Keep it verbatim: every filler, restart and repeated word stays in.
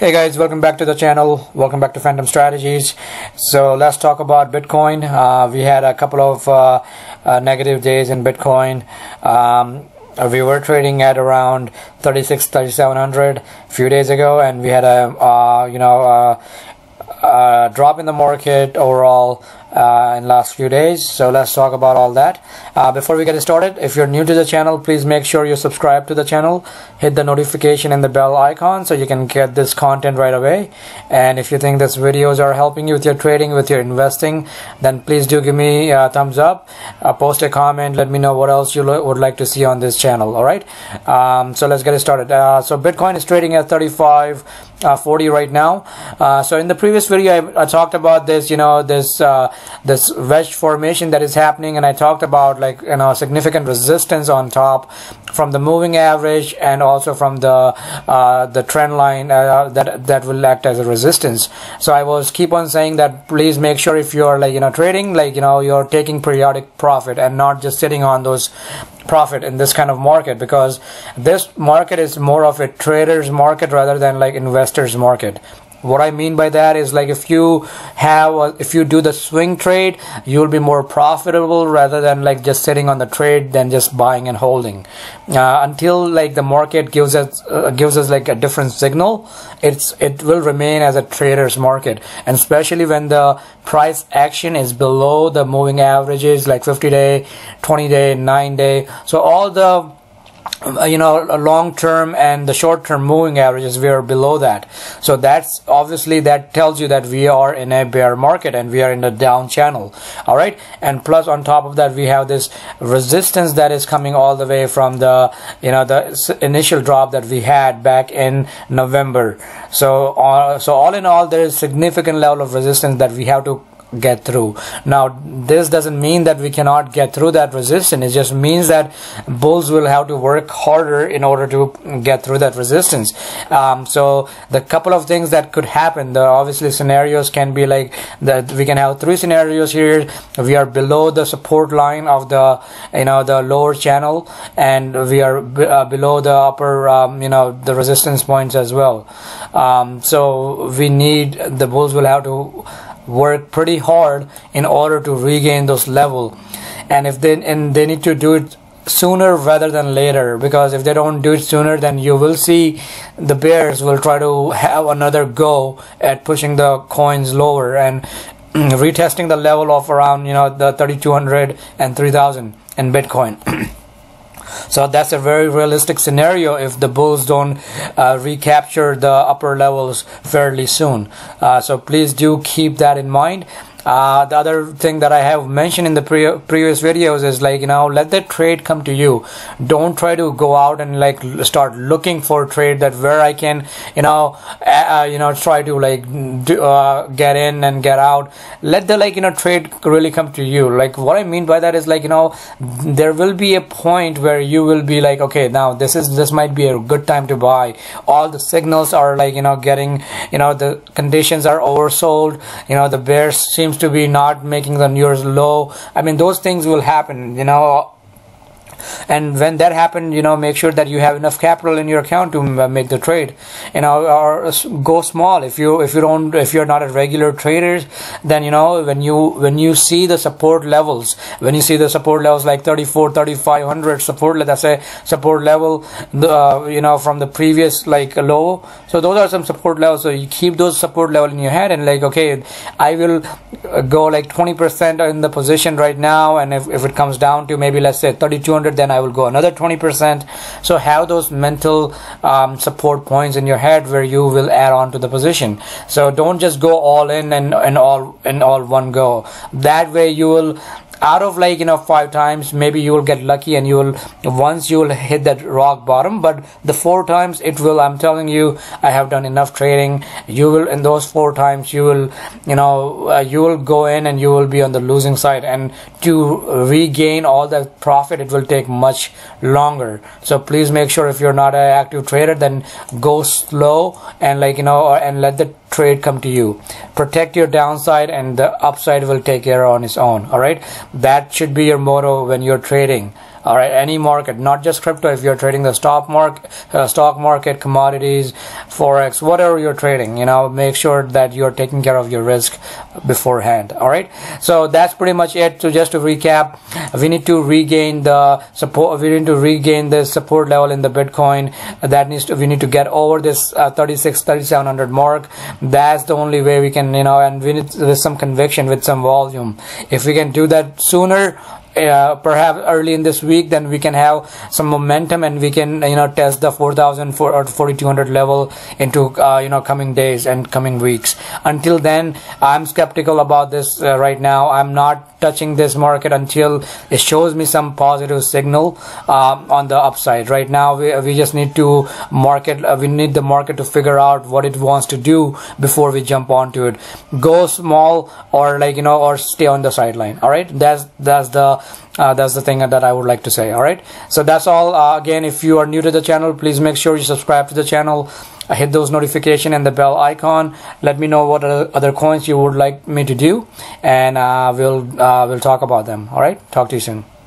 Hey guys, welcome back to the channel. Welcome back to Phantom Strategies. So let's talk about Bitcoin. Uh, we had a couple of uh, uh, negative days in Bitcoin. Um, we were trading at around thirty-six, thirty-seven hundred a few days ago, and we had a uh, you know uh, uh, drop in the market overall uh, in the last few days. So let's talk about all that. Uh, before we get started, if you're new to the channel, please make sure you subscribe to the channel, hit the notification and the bell icon so you can get this content right away. And if you think these videos are helping you with your trading, with your investing, then please do give me a thumbs up, uh, post a comment, let me know what else you would like to see on this channel. All right, um, so let's get started. Uh, so Bitcoin is trading at thirty-five forty right now. Uh, so in the previous video, I, I talked about this, you know, this uh, this wedge formation that is happening, and I talked about, like, you know, significant resistance on top from the moving average and also from the uh, the trend line uh, that that will act as a resistance. So I was keep on saying that please make sure if you are, like, you know, trading, like, you know, you're taking periodic profit and not just sitting on those profit in this kind of market, because this market is more of a trader's market rather than like investors market. What I mean by that is, like, if you have a, if you do the swing trade, you'll be more profitable rather than like just sitting on the trade than just buying and holding uh, until like the market gives us uh, gives us like a different signal. It's it will remain as a trader's market, and especially when the price action is below the moving averages, like fifty day, twenty day, nine day. So all the you know long term and the short term moving averages, we are below that. So that's obviously, that tells you that we are in a bear market and we are in the down channel. All right, and plus on top of that, we have this resistance that is coming all the way from the you know the initial drop that we had back in November. So uh, so all in all, there is significant level of resistance that we have to get through. Now this doesn't mean that we cannot get through that resistance. It just means that bulls will have to work harder in order to get through that resistance. Um, so the couple of things that could happen, the obviously scenarios can be like that. We can have three scenarios here. We are below the support line of the you know the lower channel, and we are uh, below the upper um, you know the resistance points as well. Um, so we need the bulls will have to work pretty hard in order to regain those level, and if they and they need to do it sooner rather than later, because if they don't do it sooner, then you will see the bears will try to have another go at pushing the coins lower and retesting the level of around you know the thirty-two hundred and three thousand in Bitcoin. So that's a very realistic scenario if the bulls don't uh, recapture the upper levels fairly soon. Uh, so please do keep that in mind. Uh, the other thing that I have mentioned in the pre previous videos is, like, you know, let the trade come to you. Don't try to go out and like start looking for trade that where I can, you know, uh, you know, try to like do, uh, get in and get out. Let the like, you know, trade really come to you. Like what I mean by that is, like, you know, there will be a point where you will be like, okay, now this is, this might be a good time to buy. All the signals are like, you know, getting, you know, the conditions are oversold. You know, the bears seems to be not making the nearest low. I mean, those things will happen, you know and when that happens, you know make sure that you have enough capital in your account to make the trade, you know or go small. If you if you don't if you're not a regular trader, then you know when you when you see the support levels, when you see the support levels like thirty-four, thirty-five hundred support, let's say support level uh, you know from the previous like low, so those are some support levels. So you keep those support level in your head and like, okay, I will go like twenty percent in the position right now, and if, if it comes down to maybe let's say thirty-two hundred, then I will go another twenty percent. So have those mental um, support points in your head where you will add on to the position. So don't just go all in and, and all in all one go. That way you will, out of like you know five times, maybe you will get lucky and you will once you will hit that rock bottom, but the four times it will, I'm telling you, I have done enough trading. You will, in those four times you will you know uh, you will go in and you will be on the losing side, and to regain all that profit it will take much longer. So please make sure if you're not an active trader, then go slow and like you know and let the trade come to you. Protect your downside and the upside will take care on its own. All right, that should be your motto when you're trading. All right, any market, not just crypto. If you're trading the stock market, uh, stock market, commodities, forex, whatever you're trading, you know, make sure that you're taking care of your risk beforehand. All right, so that's pretty much it. So just to recap, we need to regain the support. We need to regain this support level in the Bitcoin. That needs to. We need to get over this uh, thirty-six, thirty-seven hundred mark. That's the only way we can, you know, and we need with some conviction, with some volume. If we can do that sooner. Uh, perhaps early in this week, then we can have some momentum and we can, you know, test the four thousand or forty-two hundred level into, uh, you know, coming days and coming weeks. Until then, I'm skeptical about this uh, right now. I'm not touching this market until it shows me some positive signal uh, on the upside. Right now, we, we just need to market, uh, we need the market to figure out what it wants to do before we jump onto it. Go small or like, you know, or stay on the sideline. All right, that's, that's the Uh, that's the thing that I would like to say. All right, so that's all. Uh, again, if you are new to the channel, please make sure you subscribe to the channel, uh, hit those notification and the bell icon. Let me know what other coins you would like me to do, and uh, we'll uh, we'll talk about them. All right, talk to you soon.